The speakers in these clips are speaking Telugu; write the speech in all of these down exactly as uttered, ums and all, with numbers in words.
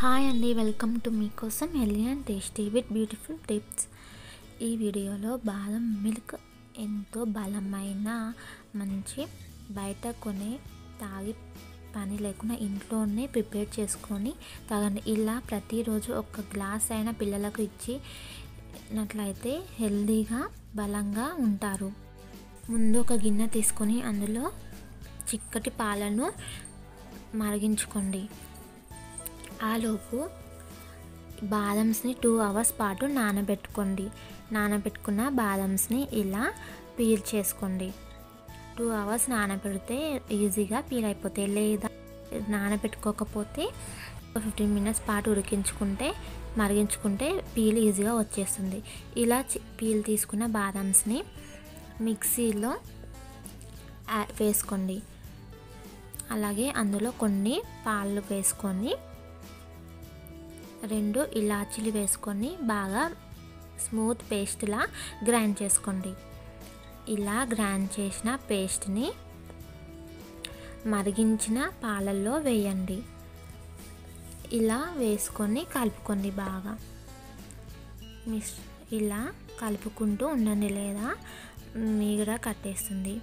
హాయ్ అండి, వెల్కమ్ టు మీకోసం healthy and tasty with beautiful tips. ఈ వీడియోలో బాదం మిల్క్ ఎంతో బలమైన, మంచి, బయట కొనే, తాగి పని లేకుండా ఇంట్లోనే ప్రిపేర్ చేసుకొని తాగండి. ఇలా ప్రతిరోజు ఒక గ్లాస్ అయినా పిల్లలకు ఇచ్చి నట్లయితే హెల్దీగా బలంగా ఉంటారు. ముందు ఒక గిన్నె తీసుకొని అందులో చిక్కటి పాలను మరిగించుకోండి. ఆలోపు బాదమ్స్ని టూ అవర్స్ పాటు నానబెట్టుకోండి. నానబెట్టుకున్న బాదమ్స్ని ఇలా పీల్ చేసుకోండి. టూ అవర్స్ నానబెడితే ఈజీగా పీల్ అయిపోతాయి, లేదా నానబెట్టుకోకపోతే ఫిఫ్టీన్ మినిట్స్ పాటు ఉడికించుకుంటే మరిగించుకుంటే పీల్ ఈజీగా వచ్చేస్తుంది. ఇలా పీల్ తీసుకున్న బాదమ్స్ని మిక్సీలో వేసుకోండి. అలాగే అందులో కొన్ని పాలు వేసుకొని రెండు ఇలాచీలు వేసుకొని బాగా స్మూత్ పేస్ట్లా గ్రైండ్ చేసుకోండి. ఇలా గ్రైండ్ చేసిన పేస్ట్ని మరిగించిన పాలల్లో వేయండి. ఇలా వేసుకొని కలుపుకోండి. బాగా మిస్ ఇలా కలుపుకుంటూ ఉండండి, లేదా మీగడ కట్టేస్తుంది.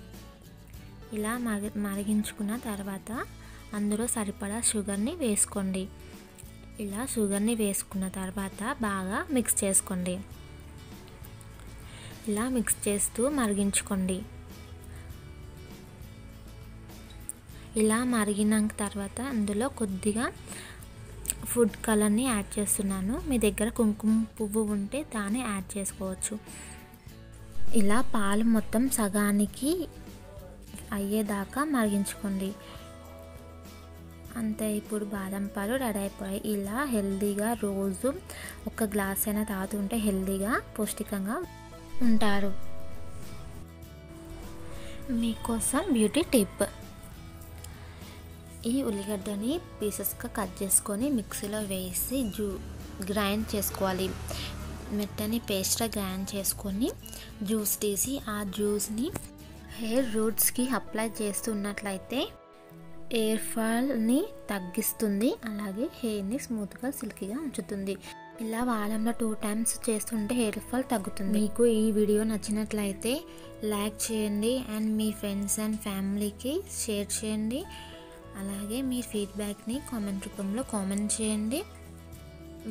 ఇలా మగి మరిగించుకున్న తర్వాత అందులో సరిపడా షుగర్ని వేసుకోండి. ఇలా షుగర్ని వేసుకున్న తర్వాత బాగా మిక్స్ చేసుకోండి. ఇలా మిక్స్ చేస్తూ మరిగించుకోండి. ఇలా మరిగినాక తర్వాత అందులో కొద్దిగా ఫుడ్ కలర్ని యాడ్ చేస్తున్నాను. మీ దగ్గర కుంకుమ పువ్వు ఉంటే దాన్ని యాడ్ చేసుకోవచ్చు. ఇలా పాలు మొత్తం సగానికి అయ్యేదాకా మరిగించుకోండి. అంతే, ఇప్పుడు బాదం పాలు రెడీ అయిపోయాయి. ఇలా హెల్దీగా రోజు ఒక గ్లాస్ అయినా తాగుతుంటే హెల్దీగా పౌష్టికంగా ఉంటారు. మీకోసం బ్యూటీ టిప్. ఈ ఉల్లిగడ్డని పీసెస్గా కట్ చేసుకొని మిక్సీలో వేసి జూ గ్రైండ్ చేసుకోవాలి. మెత్తని పేస్ట్గా గ్రైండ్ చేసుకొని జ్యూస్ తీసి ఆ జ్యూస్ని హెయిర్ రూట్స్కి అప్లై చేస్తున్నట్లయితే హెయిర్ ఫాల్ని తగ్గిస్తుంది. అలాగే హెయిర్ని స్మూత్గా సిల్కీగా ఉంచుతుంది. ఇలా వారంలో టూ టైమ్స్ చేస్తుంటే హెయిర్ ఫాల్ తగ్గుతుంది. మీకు ఈ వీడియో నచ్చినట్లయితే లైక్ చేయండి అండ్ మీ ఫ్రెండ్స్ అండ్ ఫ్యామిలీకి షేర్ చేయండి. అలాగే మీ ఫీడ్బ్యాక్ని కామెంట్ రూపంలో కామెంట్ చేయండి.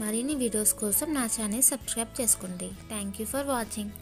మరిన్ని వీడియోస్ కోసం నా ఛానల్ సబ్స్క్రైబ్ చేసుకోండి. Thank you for watching.